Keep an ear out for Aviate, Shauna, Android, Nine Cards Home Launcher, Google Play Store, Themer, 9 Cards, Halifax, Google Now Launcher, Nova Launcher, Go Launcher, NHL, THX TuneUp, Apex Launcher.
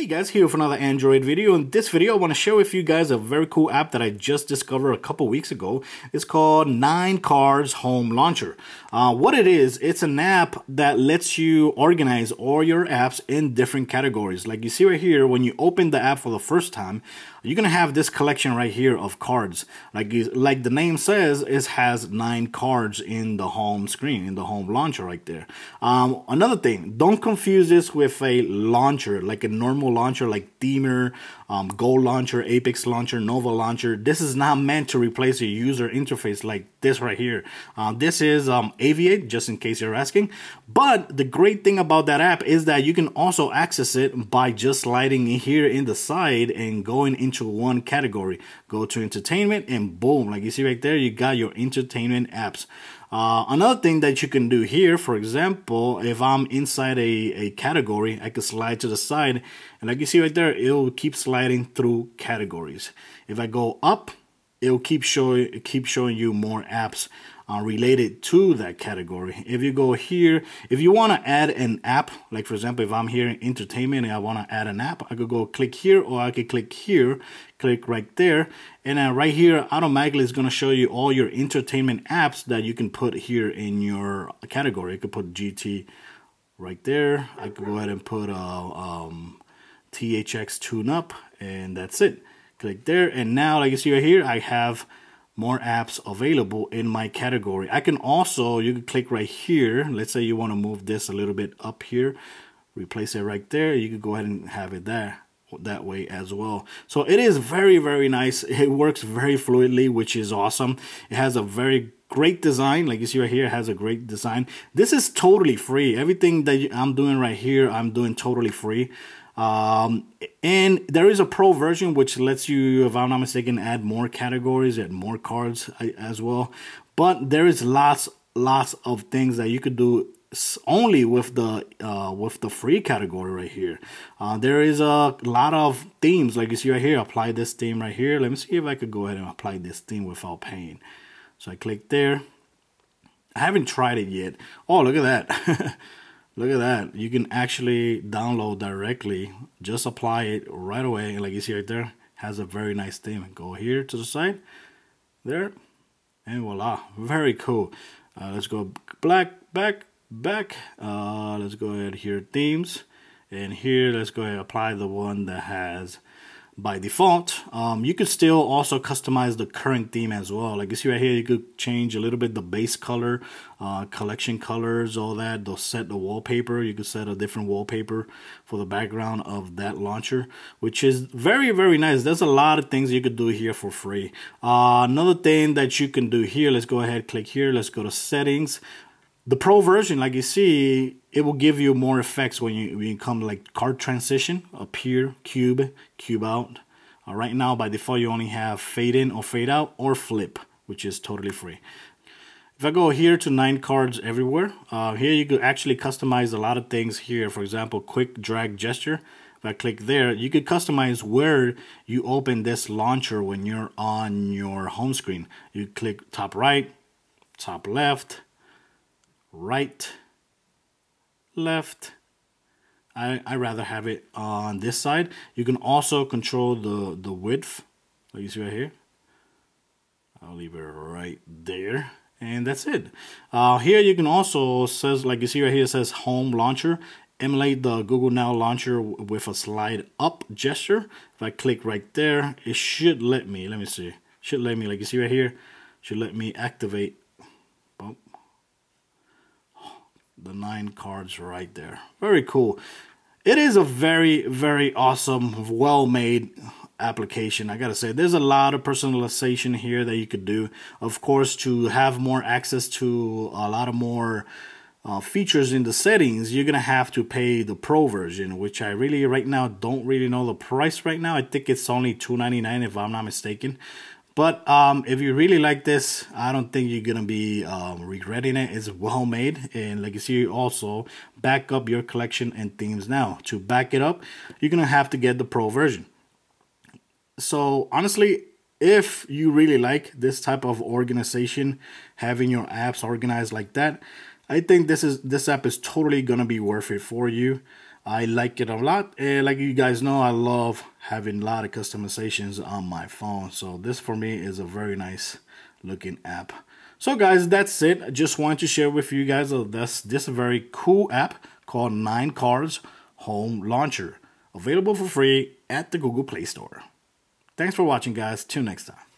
Hey guys, here with another Android video. In this video I want to share with you guys a very cool app that I just discovered a couple weeks ago. It's called Nine Cards Home Launcher. What it is, it's an app that lets you organize all your apps in different categories. Like you see right here, when you open the app for the first time, you're gonna have this collection right here of cards. Like the name says, it has 9 cards in the home screen, in the home launcher right there. Another thing, don't confuse this with a launcher, like a normal launcher like Themer, Go Launcher, Apex Launcher, Nova Launcher. This is not meant to replace your user interface like this right here. This is Aviate, just in case you're asking. But the great thing about that app is that you can also access it by just sliding in here in the side and going into one category. Go to entertainment and boom, like you see right there, you got your entertainment apps. Another thing that you can do here, for example, if I'm inside a category, I can slide to the side and like you see right there, it'll keep sliding through categories. If I go up, it'll keep showing you more apps related to that category. If you go here, if you want to add an app, like for example, if I'm here in entertainment and I want to add an app, I could go click here or I could click here, click right there, and then right here automatically is going to show you all your entertainment apps that you can put here in your category. I could put GT right there. I could go ahead and put THX TuneUp, and that's it. Click there, and now like you see right here, I have more apps available in my category. I can also, you can click right here. Let's say you want to move this a little bit up here, replace it right there. You can go ahead and have it there that way as well. So it is very, very nice. It works very fluidly, which is awesome. It has a very great design. Like you see right here, it has a great design. This is totally free. Everything that I'm doing right here, I'm doing totally free. And there is a pro version which lets you, if I'm not mistaken, add more categories, add more cards as well. But there is lots of things that you could do only with the free category right here. There is a lot of themes, like you see right here. Apply this theme right here. Let me see if I could go ahead and apply this theme without paying. So I click there. I haven't tried it yet. Oh, look at that. Look at that. You can actually download directly, just apply it right away. And like you see right there, has a very nice theme. Go here to the side, there, and voila. Very cool. Let's go back. Let's go ahead here, themes. And here, let's go ahead and apply the one that has by default. You could still also customize the current theme as well. Like you see right here, you could change a little bit the base color, collection colors, all that. They'll set the wallpaper. You could set a different wallpaper for the background of that launcher, which is very, very nice. There's a lot of things you could do here for free. Another thing that you can do here, let's go ahead, click here. Let's go to settings. The pro version, like you see, it will give you more effects when you come like card transition, appear, cube, cube out. Right now, by default, you only have fade in or fade out or flip, which is totally free. If I go here to 9 cards everywhere, here you could actually customize a lot of things here. For example, quick drag gesture. If I click there, you could customize where you open this launcher when you're on your home screen. You click top right, top left, right, left. I rather have it on this side. You can also control the width, like you see right here. I'll leave it right there, and that's it. Here you can also, says like you see right here, it says home launcher. Emulate the Google Now launcher with a slide up gesture. If I click right there, it should let me, should let me, like you see right here, should let me activate the 9 cards right there. Very cool. It is a very, very awesome, well-made application. I gotta say, there's a lot of personalization here that you could do. Of course, to have more access to a lot of more features in the settings, you're gonna have to pay the pro version, which I really right now don't really know the price right now. I think it's only $2.99 if I'm not mistaken. But if you really like this, I don't think you're gonna be regretting it. It's well made, and like you see, you also back up your collection and themes now. To back it up, you're gonna have to get the pro version. So honestly, if you really like this type of organization, having your apps organized like that, I think this app is totally gonna be worth it for you. I like it a lot. Like you guys know, I love having a lot of customizations on my phone. So this for me is a very nice looking app. So guys, that's it. I just wanted to share with you guys this very cool app called 9 Cards Home Launcher, available for free at the Google Play Store. Thanks for watching, guys. Till next time.